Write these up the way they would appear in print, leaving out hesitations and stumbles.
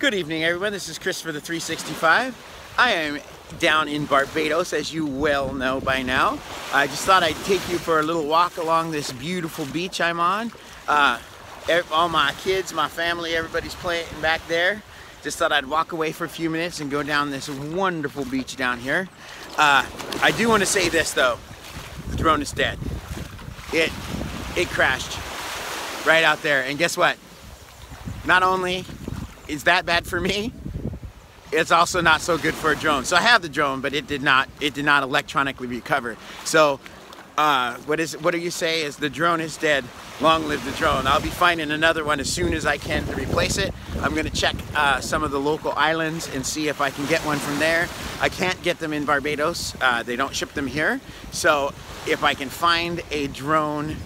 Good evening, everyone. This is Chris for The 365. I am down in Barbados, as you well know by now. I just thought I'd take you for a little walk along this beautiful beach I'm on. All my kids, my family, everybody's playing back there. Just thought I'd walk away for a few minutes and go down this wonderful beach down here. I do want to say this, though. The drone is dead. It crashed right out there. And guess what? Not only is that bad for me, it's also not so good for a drone. So I have the drone, but it did not electronically recover. So what do you say is the drone is dead. Long live the drone. I'll be finding another one as soon as I can to replace it. I'm gonna check some of the local islands and see if I can get one from there. I can't get them in Barbados. They don't ship them here. So if I can find a drone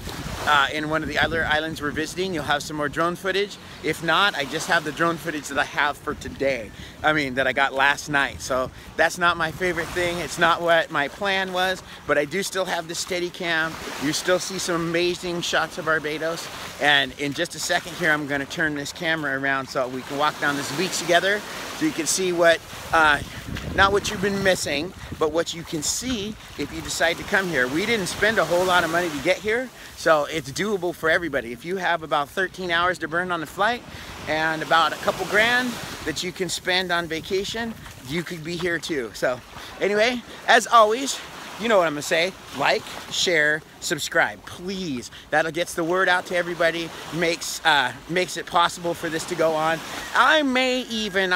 in one of the other islands we're visiting, you'll have some more drone footage. If not, I just have the drone footage that I have for today. I mean, that I got last night. So that's not my favorite thing. It's not what my plan was, but I do still have the Steadicam. You still see some amazing shots of Barbados. And in just a second here, I'm gonna turn this camera around so we can walk down this beach together so you can see what, not what you've been missing, but what you can see if you decide to come here. We didn't spend a whole lot of money to get here, so it's doable for everybody. If you have about 13 hours to burn on the flight and about a couple grand that you can spend on vacation, you could be here too. So anyway, as always, you know what I'm gonna say. Like, share, subscribe, please. That gets the word out to everybody, makes it possible for this to go on. I've been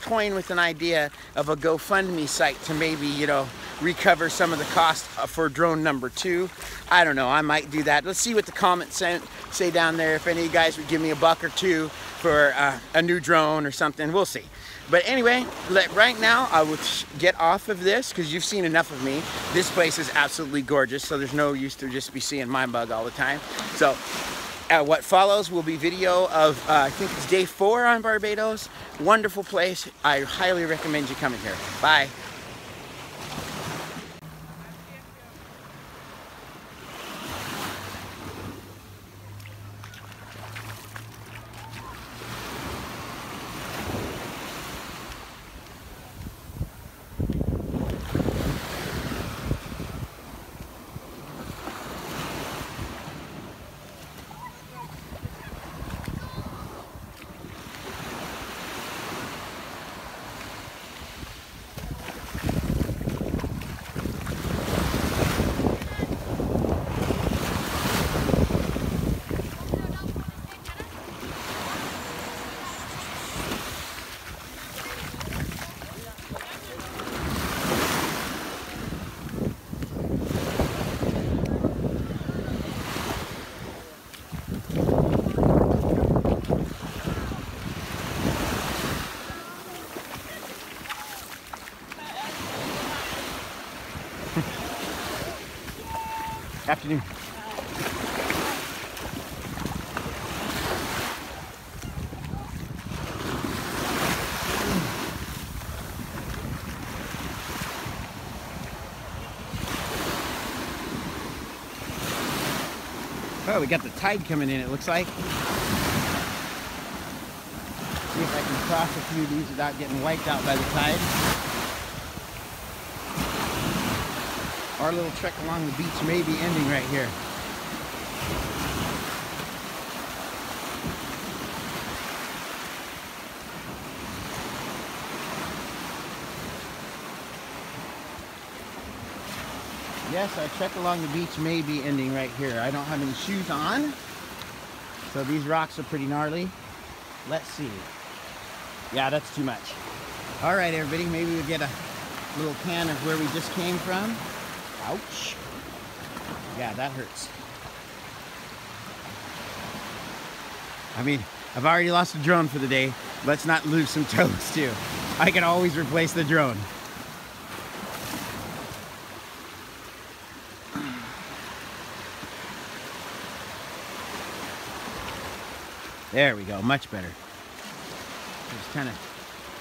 toying with an idea of a GoFundMe site to maybe, you know, recover some of the cost for drone number 2. I don't know, I might do that. Let's see what the comments say down there. If any of you guys would give me $1 or $2 for a new drone or something, we'll see. But anyway, right now I will get off of this because you've seen enough of me. This place is absolutely gorgeous, so there's no use to just be seeing my bug all the time. So what follows will be video of, I think it's day 4 on Barbados. Wonderful place. I highly recommend you coming here. Bye. Afternoon. Oh, we got the tide coming in, it looks like. See if I can cross a few of these without getting wiped out by the tide. Our little trek along the beach may be ending right here. Yes, our trek along the beach may be ending right here. I don't have any shoes on, so these rocks are pretty gnarly. Let's see. Yeah, that's too much. All right, everybody, maybe we'll get a little pan of where we just came from. Ouch. Yeah, that hurts. I mean, I've already lost a drone for the day. Let's not lose some toes too. I can always replace the drone. There we go, much better. Just kind of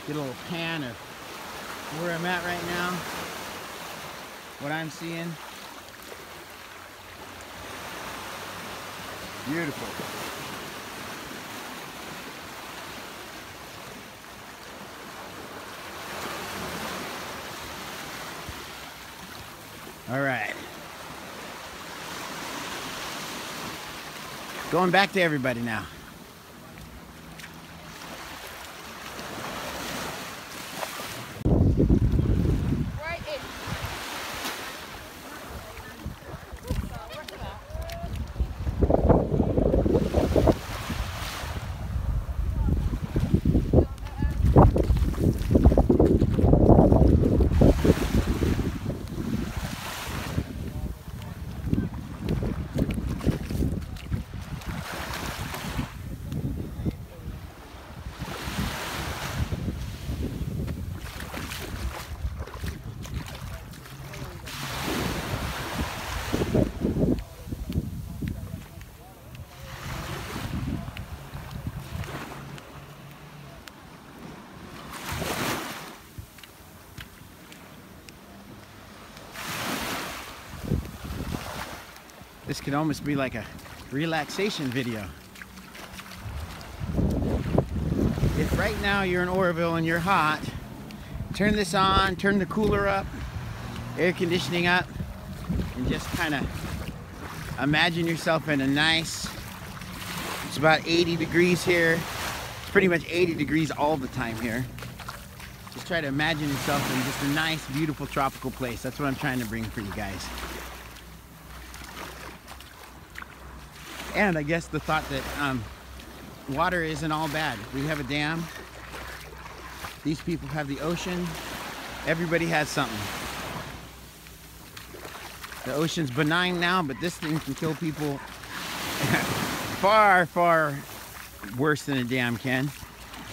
get a little pan of where I'm at right now. What I'm seeing. Beautiful. Going back to everybody now. This could almost be like a relaxation video. If right now you're in Oroville and you're hot, turn this on, turn the cooler up, air conditioning up, and just kind of imagine yourself in a nice, it's about 80 degrees here. It's pretty much 80 degrees all the time here. Just try to imagine yourself in just a nice, beautiful tropical place. That's what I'm trying to bring for you guys. And I guess the thought that water isn't all bad. We have a dam. These people have the ocean. Everybody has something. The ocean's benign now, but this thing can kill people far, far worse than a dam can.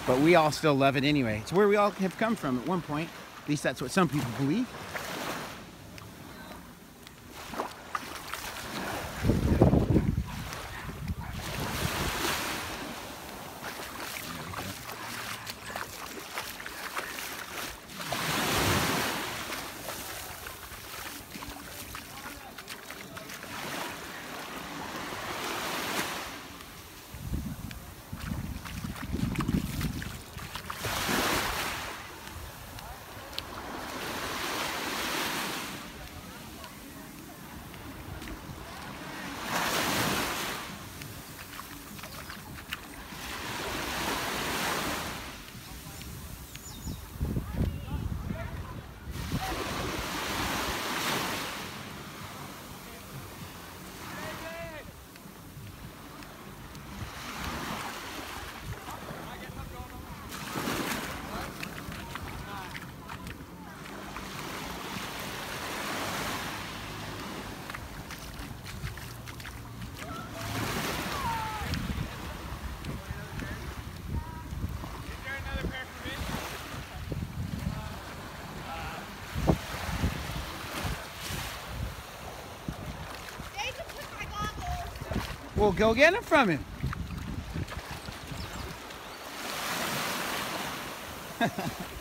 But we all still love it anyway. It's where we all have come from at one point. At least that's what some people believe. We'll go get him from him.